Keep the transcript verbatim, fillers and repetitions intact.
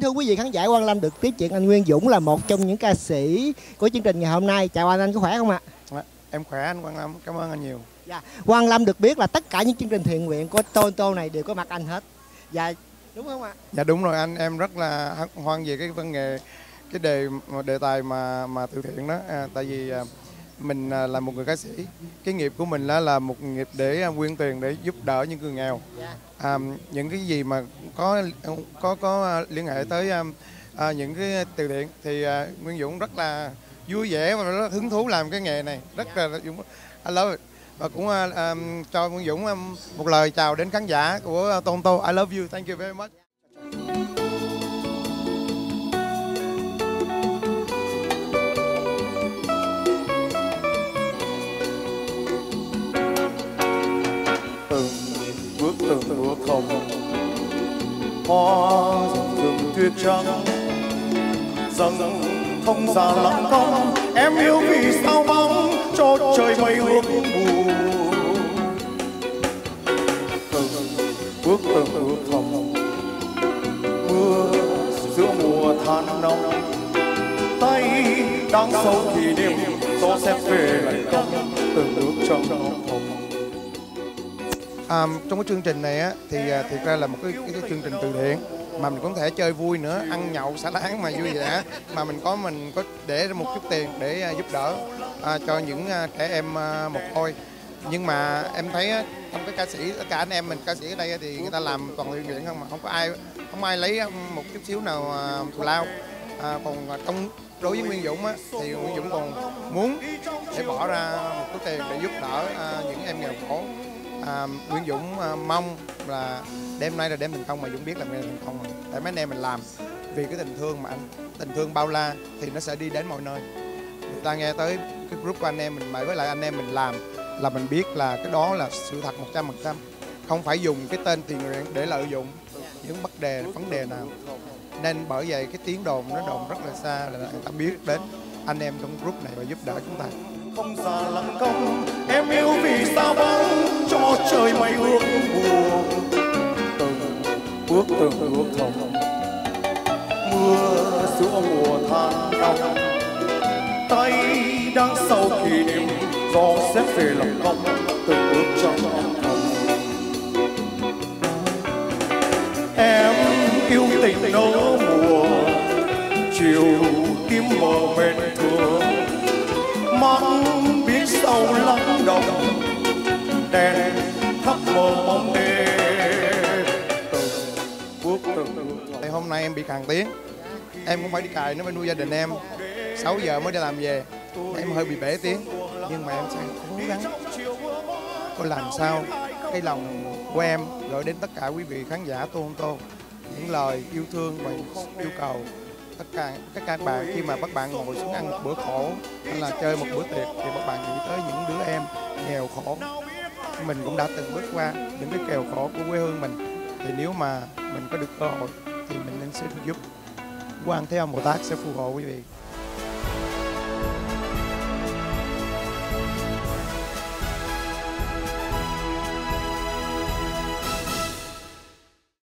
Kính thưa quý vị khán giả quan lâm được tiếp chuyện anh Nguyên Dũng là một trong những ca sĩ của chương trình ngày hôm nay. Chào anh, anh có khỏe không ạ? À? Em khỏe anh Quang Lâm, cảm ơn anh nhiều. Dạ, Quang Lâm được biết là tất cả những chương trình thiện nguyện của Tôn Tôn này đều có mặt anh hết. Dạ, đúng không ạ? À? Dạ đúng rồi anh, em rất là hoan về cái văn nghệ, cái đề đề tài mà mà từ thiện đó. À, tại vì à, mình à, là một người ca sĩ, cái nghiệp của mình là, là một nghiệp để à, quyên tiền để giúp đỡ những người nghèo. Dạ. À, những cái gì mà có có có liên hệ tới à, à, những cái từ thiện thì à, Nguyên Dũng rất là vui vẻ và rất hứng thú làm cái nghề này, rất là Dũng I love it. Và cũng uh, um, cho Nguyên Dũng um, một lời chào đến khán giả của uh, Toronto. I love you, thank you very much. Từng bước từng bước không hoa rừng tuyết trắng dâng không già lắm con em yêu vì sao bóng cho trời mây hương mù từng bước từng bước thầm mưa giữa mùa than nóng tay đang sâu thì đêm gió sẽ về lại cong từng bước trong lòng à, trong cái chương trình này á thì thực ra là một cái, cái, cái chương trình từ thiện mà mình cũng thể chơi vui nữa, ăn nhậu xả láng mà vui vẻ, mà mình có mình có để một chút tiền để giúp đỡ à, cho những trẻ em mồ côi. Nhưng mà em thấy trong cái ca sĩ, tất cả anh em mình ca sĩ ở đây thì người ta làm toàn thiện nguyện không mà không có ai không ai lấy một chút xíu nào thù lao. À, còn trong đối với Nguyên Dũng á, thì Nguyên Dũng còn muốn để bỏ ra một số tiền để giúp đỡ à, những em nghèo khổ. À, Nguyên Dũng à, mong là đêm nay là đêm thành công mà Dũng biết là đêm thành công rồi. Tại mấy anh em mình làm vì cái tình thương mà anh, tình thương bao la thì nó sẽ đi đến mọi nơi. Người ta nghe tới cái group của anh em mình mà với lại anh em mình làm là mình biết là cái đó là sự thật một trăm phần trăm. Không phải dùng cái tên tiền nguyện để lợi dụng những bất đề, vấn đề nào. Nên bởi vậy cái tiếng đồn nó đồn rất là xa là người ta biết đến anh em trong group này và giúp đỡ chúng ta. Không già lặng công em yêu vì sao bóng cho trời mây hương buồn từng bước từng bước thầm mưa giữa mùa than nóng tay đang sâu kỷ niệm gió xếp về lòng công từng bước trong lòng em yêu tình nỗi mùa chiều kim mờ bên thương mong biết sâu lắng đồng đèn thắp mờ bóng đêm bước từng bước. Hôm nay em bị khàn tiếng, em cũng phải đi cài nó mới nuôi gia đình em. Sáu giờ mới đi làm về, em hơi bị bể tiếng nhưng mà em sẽ cố gắng có làm sao cái lòng của em gửi đến tất cả quý vị khán giả Toronto những lời yêu thương và yêu cầu. Tất cả các các bạn khi mà các bạn ngồi xuống ăn một bữa khổ hay là chơi một bữa tiệc thì các bạn nghĩ tới những đứa em nghèo khổ. Mình cũng đã từng bước qua những cái nghèo khổ của quê hương mình, thì nếu mà mình có được cơ hội thì mình nên xin giúp. Quan Thế Âm Bồ Tát sẽ phù hộ quý vị.